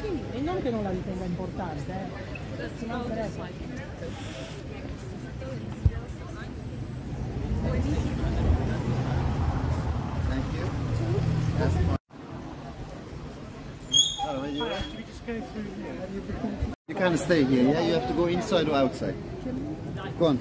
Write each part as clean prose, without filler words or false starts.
Sì, e non che non la ritenga importante, se non interessa. You can't stay here, yeah? You have to go inside or outside. Go on.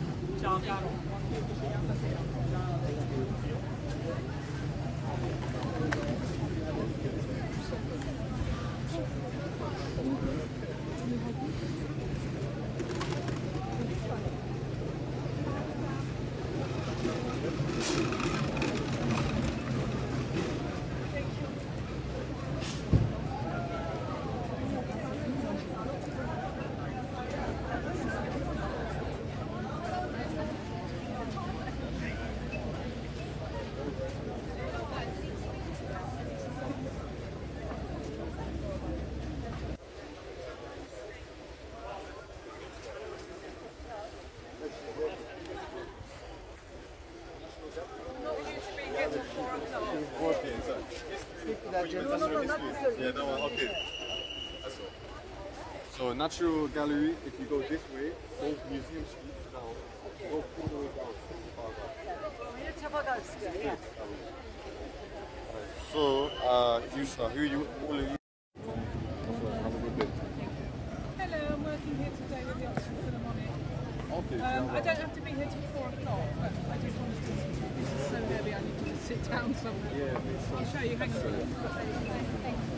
So Natural Gallery, if you go this way, old museum street down, go all the way down. So you saw who you all of you. Hello, I'm working here today with the Oxford Philharmonic. Okay. I don't have to be here till 4 o'clock, but I just wanted to see you. This is so early, I need to sit down somewhere. Yeah, I'll show you. Hang on. Thank you.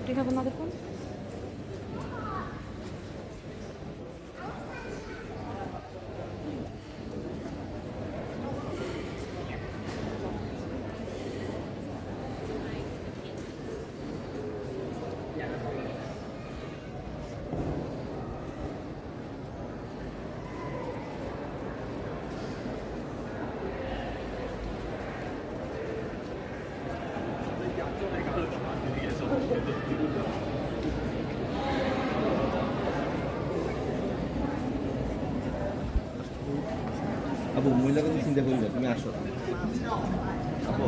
Do you have another phone? আপু মহিলাকে তো চিন্তা করবে তুমি আসো আপু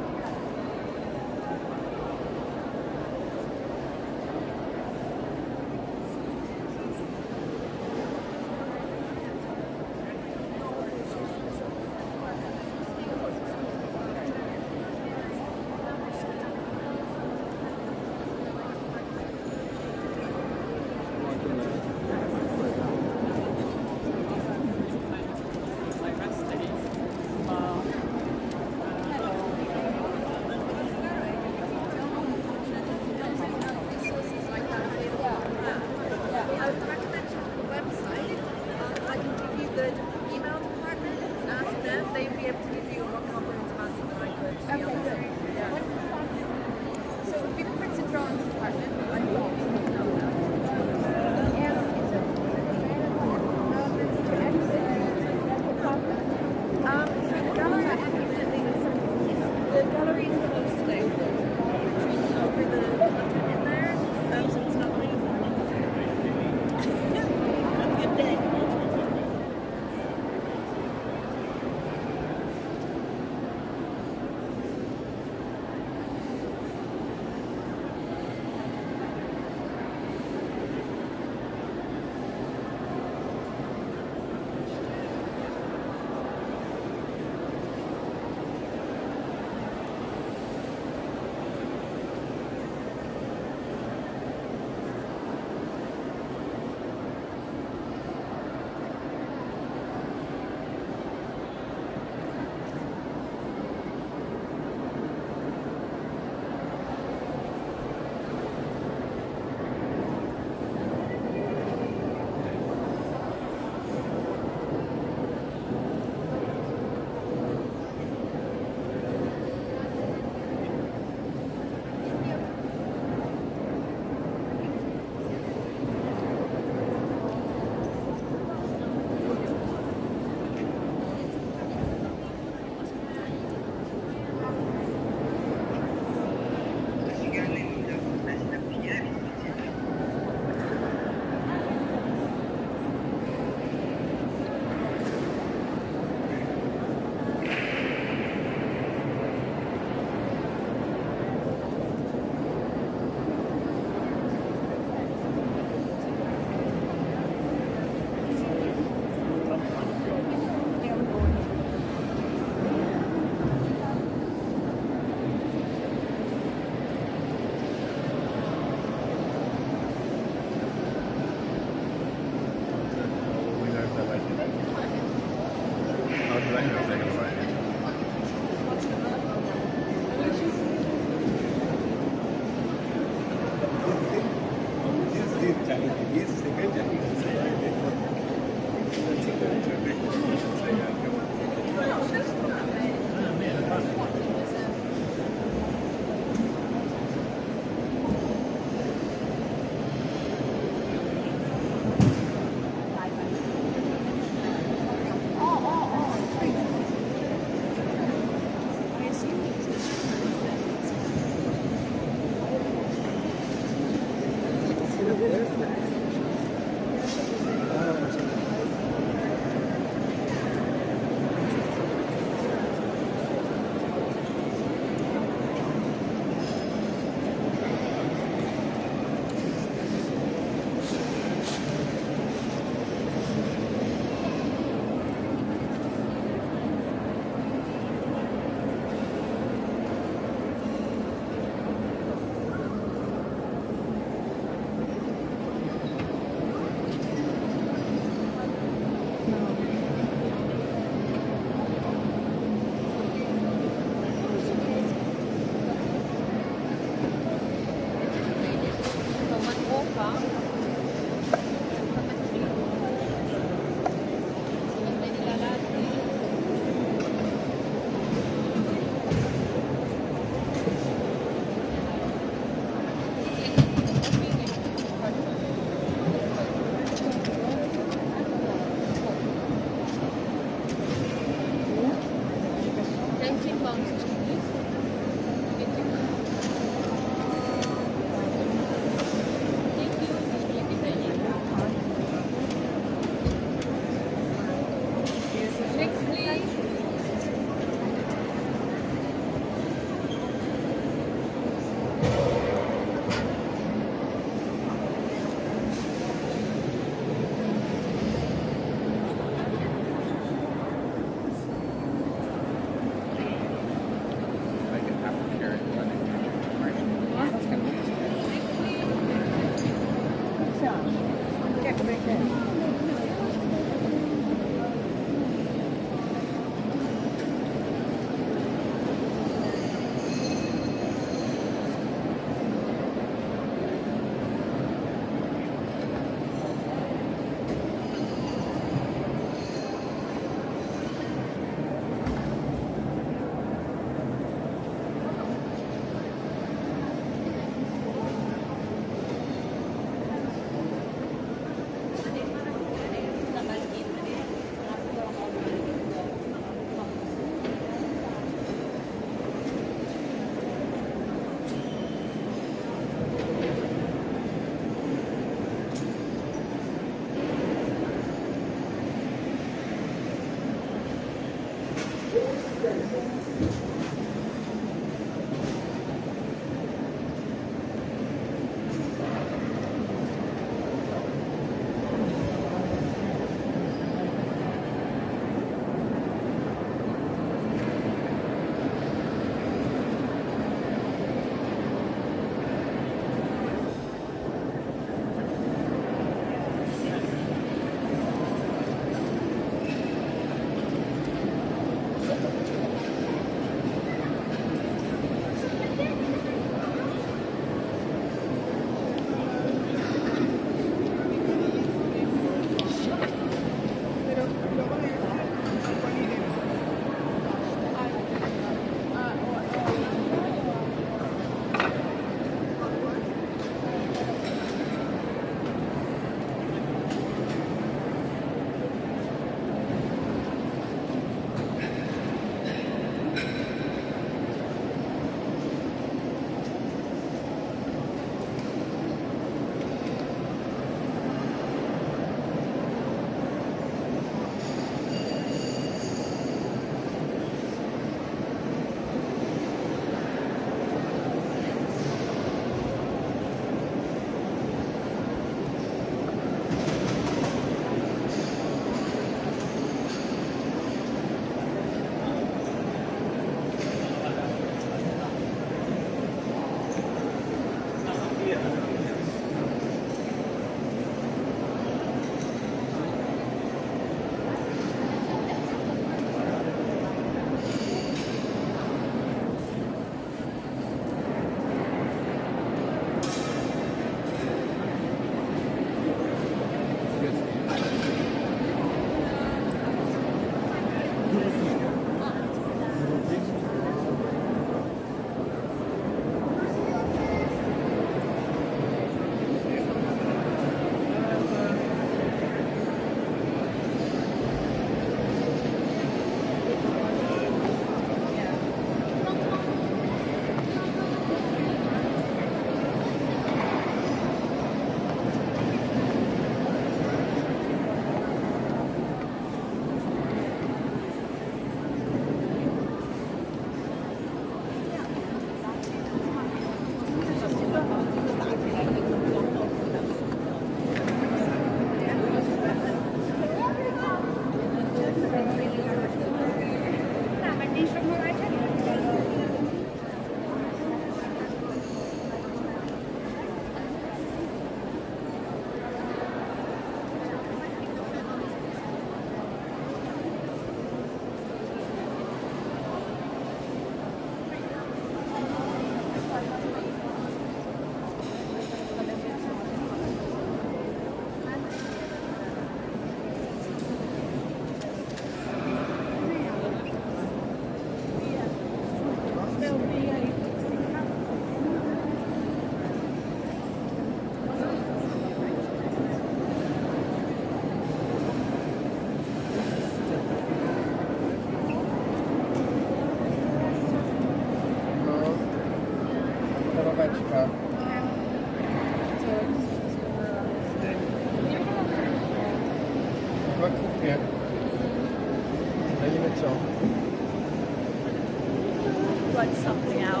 worked something out.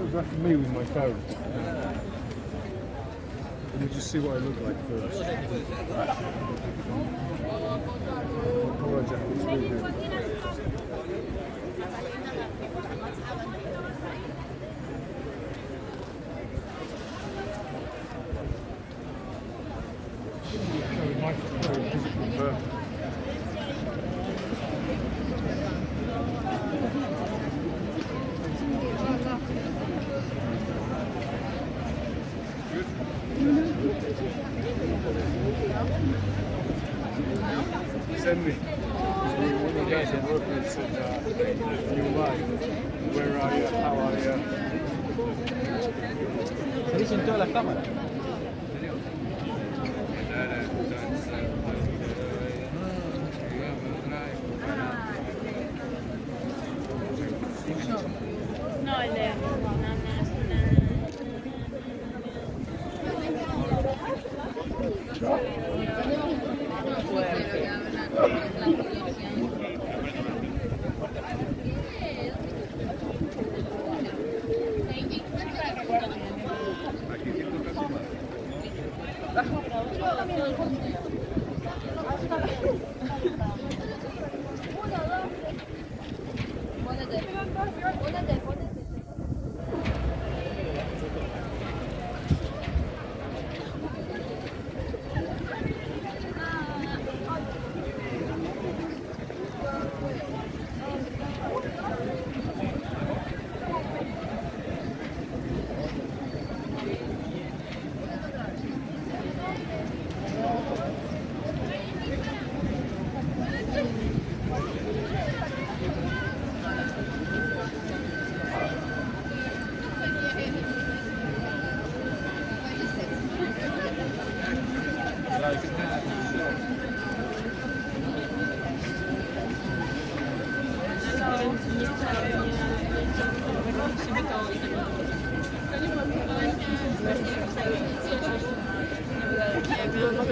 Photograph me with my phone. Let me just see what I look like first.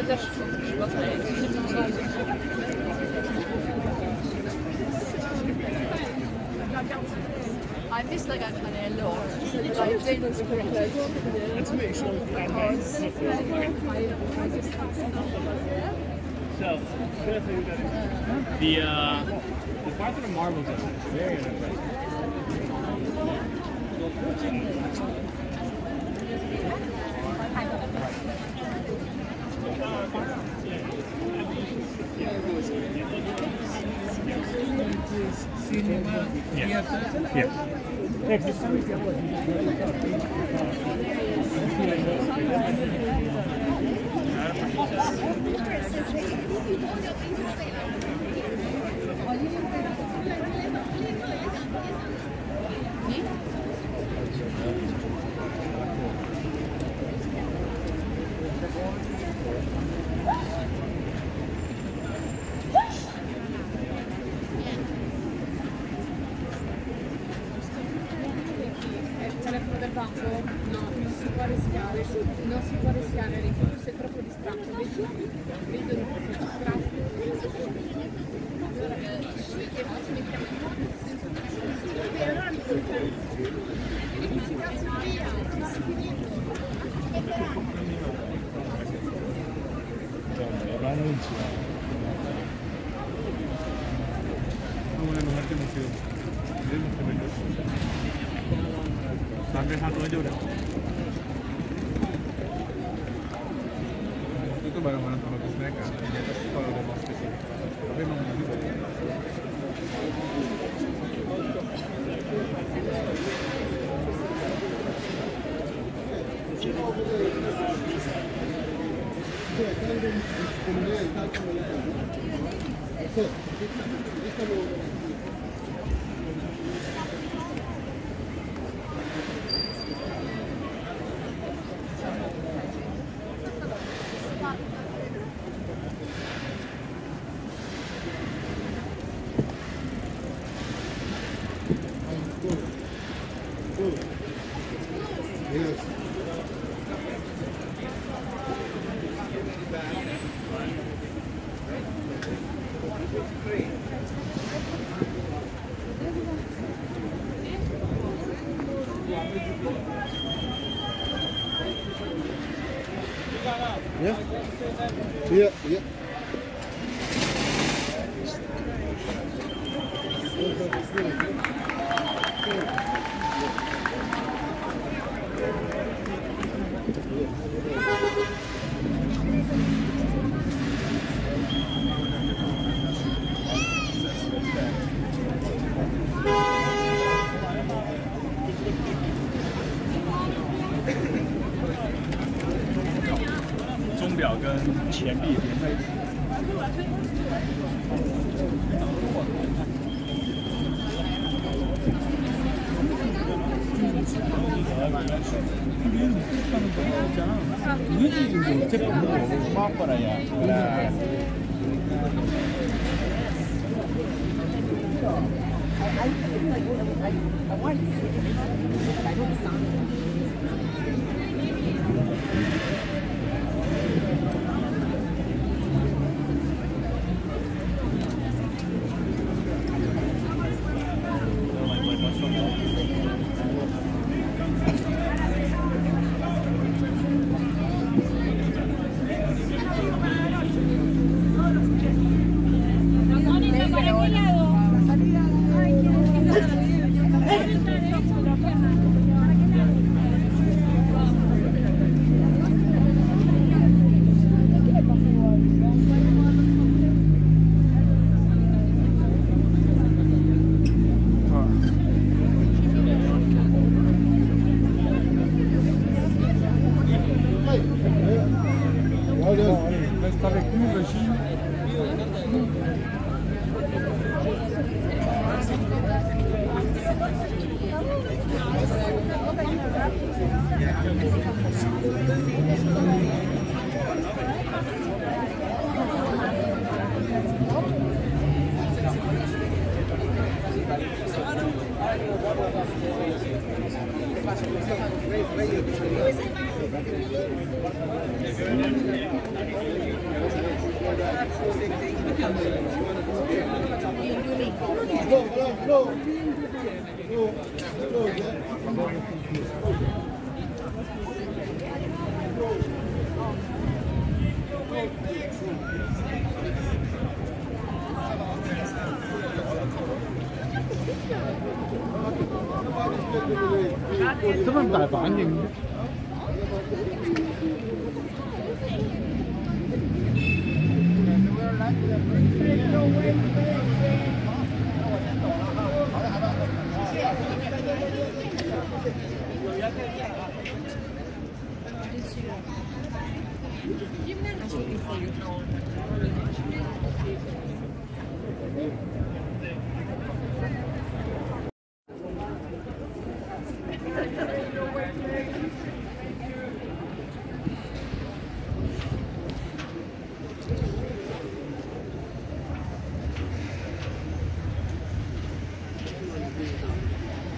I miss like Antonello or like James Correa. Let's make sure that happens. So, the Python and Marble is very unimpressive. Non si può rischiare, il corso è troppo distratto, vedo un po' distratto. Allora, sui tempi ci mettiamo in modo. E allora mi colpiamo. Barang-barang kalau terus mereka, kalau ada bos di sini, tapi memang begitu. Yeah. Gracias. 真係大反應。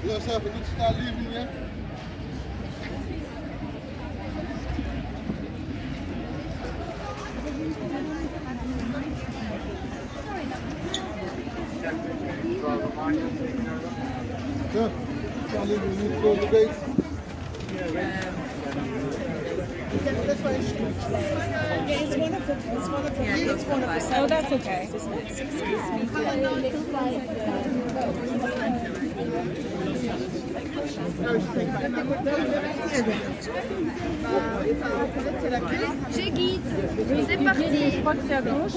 Yourself, but it's not leaving yet. Yeah, can't leave when you close the base. It's one of the. Oh, that's okay. Excuse me. Je guide, c'est parti. Je crois que c'est à gauche.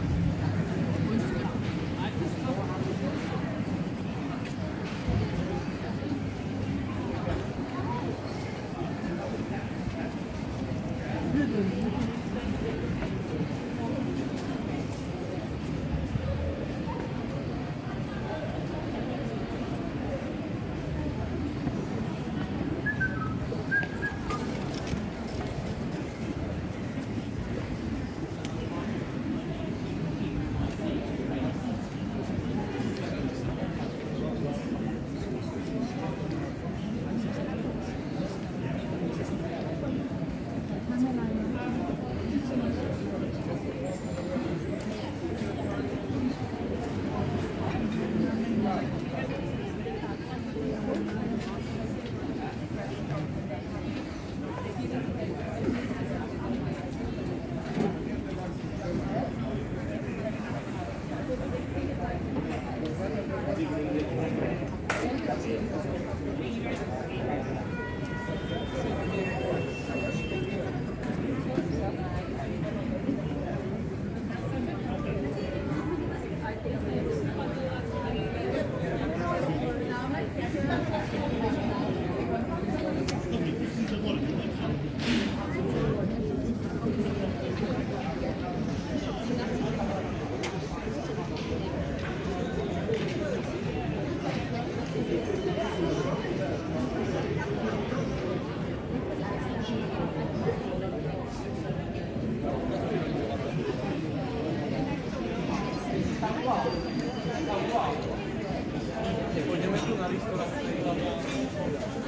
Vogliamo una ristorazione.